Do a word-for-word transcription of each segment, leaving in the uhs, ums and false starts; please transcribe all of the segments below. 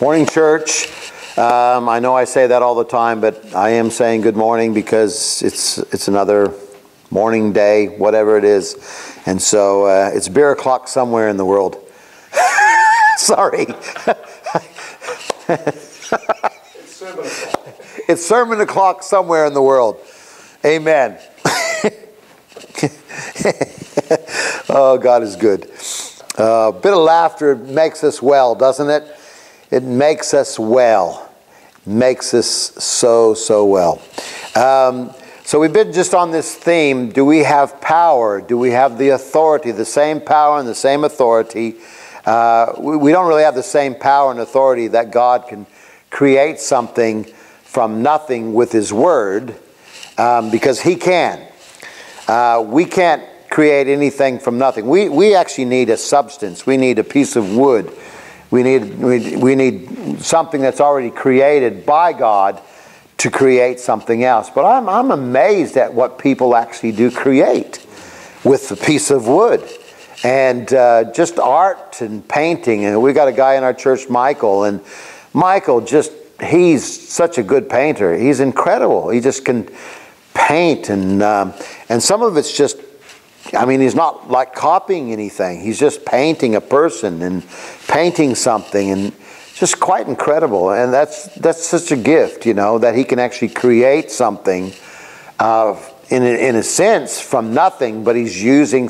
Morning, church. Um, I know I say that all the time, but I am saying good morning because it's it's another morning day, whatever it is. And so uh, it's beer o'clock somewhere in the world. Sorry. It's sermon o'clock. It's sermon o'clock somewhere in the world. Amen. Oh, God is good. A uh, bit of laughter makes us well, doesn't it? It makes us well. It makes us so, so well. Um, so we've been just on this theme. Do we have power? Do we have the authority? The same power and the same authority. Uh, we, we don't really have the same power and authority that God can create something from nothing with His Word, um, because He can. Uh, we can't create anything from nothing. We, we actually need a substance. We need a piece of wood. We need, we, we need something that's already created by God to create something else. But I'm, I'm amazed at what people actually do create with a piece of wood. And uh, just art and painting. And we got a guy in our church, Michael. And Michael, just he's such a good painter. He's incredible. He just can paint. And, um, and some of it's just, I mean, he's not like copying anything. He's just painting a person and painting something, and just quite incredible. And that's that's such a gift, you know, that he can actually create something uh, in, a, in a sense from nothing, but he's using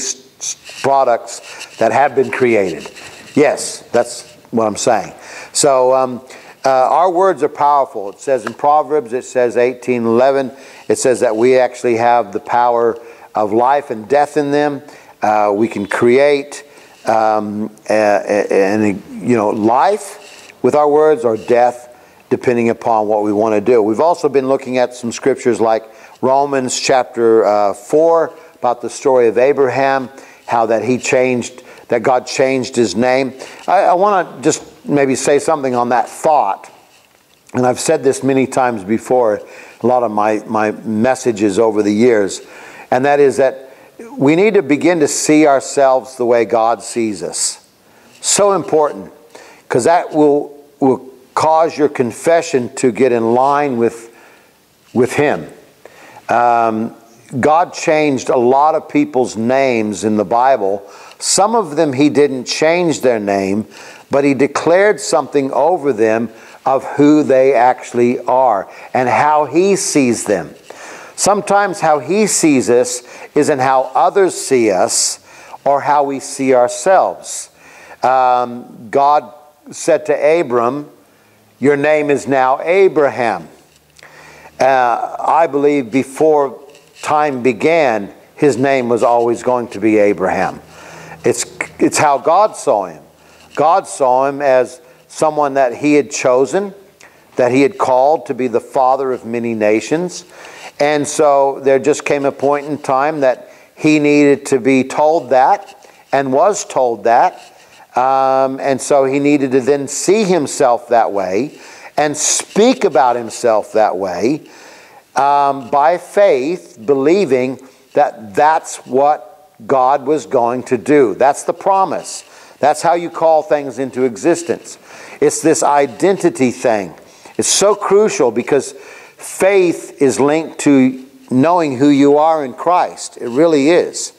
products that have been created. Yes, that's what I'm saying. So um, uh, our words are powerful. It says in Proverbs, it says eighteen eleven, it says that we actually have the power of life and death in them. Uh, we can create um, a, a, a, you know, life with our words, or death, depending upon what we want to do. We've also been looking at some scriptures like Romans chapter uh, four, about the story of Abraham, how that he changed, that God changed his name. I, I want to just maybe say something on that thought. And I've said this many times before, a lot of my, my messages over the years. And that is that we need to begin to see ourselves the way God sees us. So important, because that will will cause your confession to get in line with with Him. Um, God changed a lot of people's names in the Bible. Some of them He didn't change their name, but He declared something over them of who they actually are and how He sees them. Sometimes how He sees us isn't how others see us or how we see ourselves. Um, God said to Abram, your name is now Abraham. Uh, I believe before time began, his name was always going to be Abraham. It's, it's how God saw him. God saw him as someone that He had chosen, that He had called to be the father of many nations. And so there just came a point in time that he needed to be told that, and was told that. Um, and so he needed to then see himself that way and speak about himself that way um, by faith, believing that that's what God was going to do. That's the promise. That's how you call things into existence. It's this identity thing. It's so crucial, because faith is linked to knowing who you are in Christ. It really is.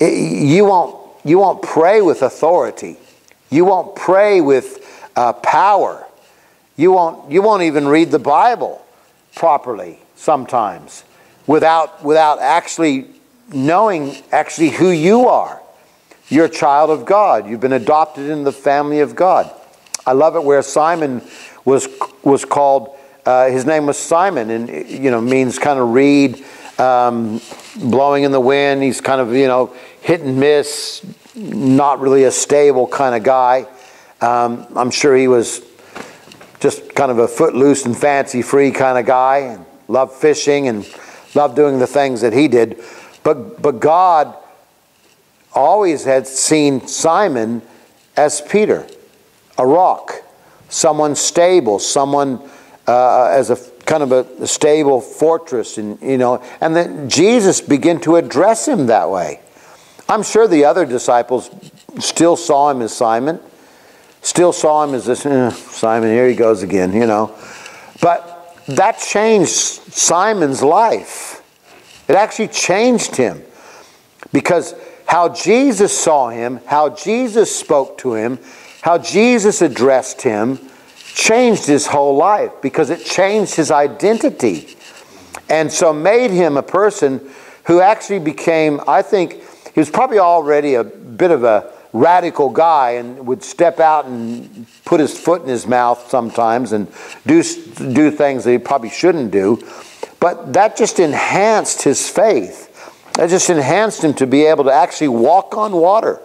It, you won't, you won't pray with authority. You won't pray with uh, power. You won't, you won't even read the Bible properly sometimes without, without actually knowing actually who you are. You're a child of God. You've been adopted into the family of God. I love it where Simon was, was called... Uh, his name was Simon, and, you know, means kind of reed, um, blowing in the wind. He's kind of, you know, hit and miss, not really a stable kind of guy. Um, I'm sure he was just kind of a footloose and fancy-free kind of guy, and loved fishing and loved doing the things that he did. But, but God always had seen Simon as Peter, a rock, someone stable, someone... Uh, as a kind of a, a stable fortress, and you know, and then Jesus began to address him that way. I'm sure the other disciples still saw him as Simon, Still saw him as this, eh, Simon, here he goes again, you know. But that changed Simon's life. It actually changed him. Because how Jesus saw him, how Jesus spoke to him, how Jesus addressed him, changed his whole life. Because it changed his identity. And so made him a person who actually became, I think, he was probably already a bit of a radical guy and would step out and put his foot in his mouth sometimes and do do things that he probably shouldn't do. But that just enhanced his faith. That just enhanced him to be able to actually walk on water.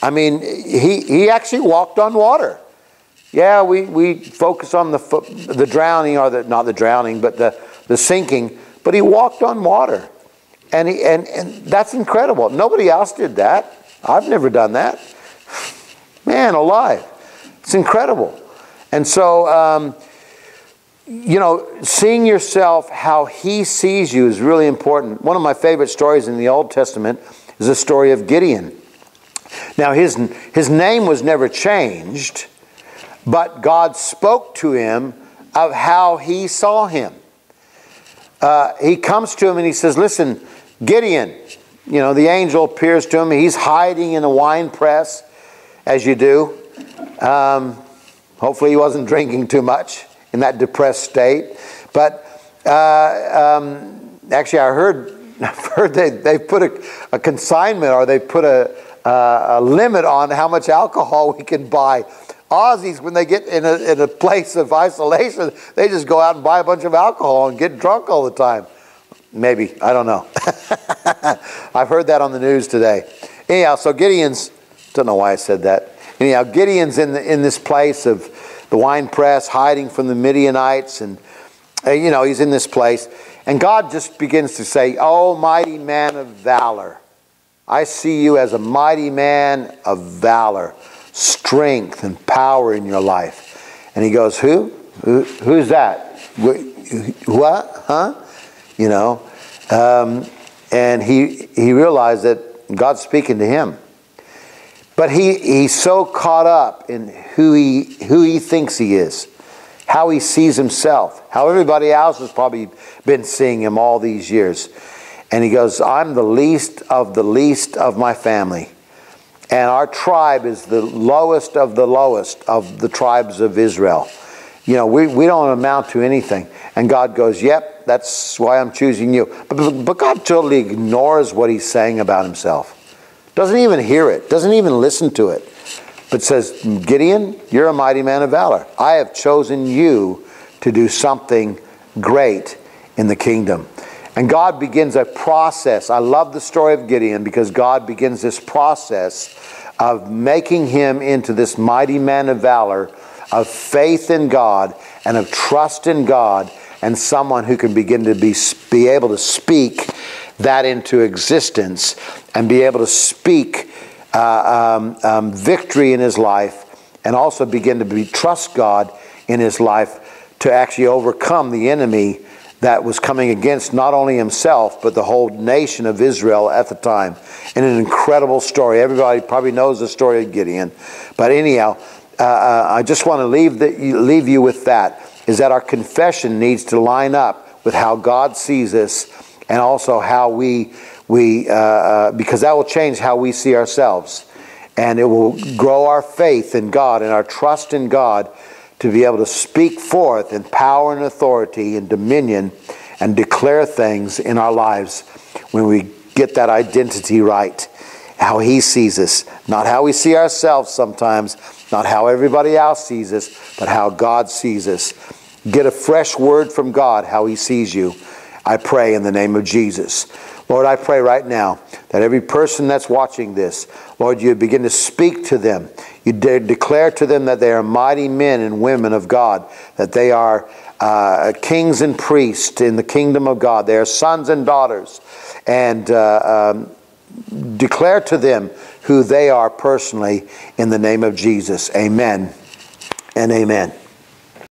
I mean, he, he actually walked on water. Yeah, we, we focus on the the drowning, or the, not the drowning, but the, the sinking. But he walked on water. And, he, and, and that's incredible. Nobody else did that. I've never done that. Man alive. It's incredible. And so, um, you know, seeing yourself how he sees you is really important. One of my favorite stories in the Old Testament is the story of Gideon. Now, his, his name was never changed, but God spoke to him of how he saw him. Uh, he comes to him and he says, listen, Gideon. You know, the angel appears to him. He's hiding in a wine press, as you do. Um, hopefully he wasn't drinking too much in that depressed state. But uh, um, actually, I heard, I've heard they, they've put a, a consignment, or they put a, uh, a limit on how much alcohol we can buy. Aussies, when they get in a, in a place of isolation, they just go out and buy a bunch of alcohol and get drunk all the time. Maybe. I don't know. I've heard that on the news today. Anyhow, so Gideon's, don't know why I said that. Anyhow, Gideon's in, the, in this place of the wine press, hiding from the Midianites. And, uh, you know, he's in this place. And God just begins to say, oh, mighty man of valor. I see you as a mighty man of valor, strength and power in your life. And he goes, who? Who who's that? What? Huh? You know, um, and he he realized that God's speaking to him, but he he's so caught up in who he who he thinks he is, how he sees himself, how everybody else has probably been seeing him all these years, and he goes, I'm the least of the least of my family, and our tribe is the lowest of the lowest of the tribes of Israel. You know, we, we don't amount to anything. And God goes, yep, that's why I'm choosing you. But, but God totally ignores what he's saying about himself. Doesn't even hear it. Doesn't even listen to it. But says, Gideon, you're a mighty man of valor. I have chosen you to do something great in the kingdom. And God begins a process. I love the story of Gideon because God begins this process of making him into this mighty man of valor, of faith in God and of trust in God, and someone who can begin to be, be able to speak that into existence and be able to speak uh, um, um, victory in his life, and also begin to be, trust God in his life to actually overcome the enemy that was coming against not only himself but the whole nation of Israel at the time. And an incredible story. Everybody probably knows the story of Gideon. But anyhow, Uh, I just want to leave, the, leave you with that, is that our confession needs to line up with how God sees us, and also how we, we uh, because that will change how we see ourselves. And it will grow our faith in God and our trust in God to be able to speak forth in power and authority and dominion and declare things in our lives when we get that identity right. How he sees us, not how we see ourselves sometimes, not how everybody else sees us, but how God sees us. Get a fresh word from God, how he sees you. I pray in the name of Jesus. Lord, I pray right now that every person that's watching this, Lord, you begin to speak to them. You de- declare to them that they are mighty men and women of God, that they are uh, kings and priests in the kingdom of God. They are sons and daughters. And uh, um, declare to them who they are personally in the name of Jesus. Amen and amen.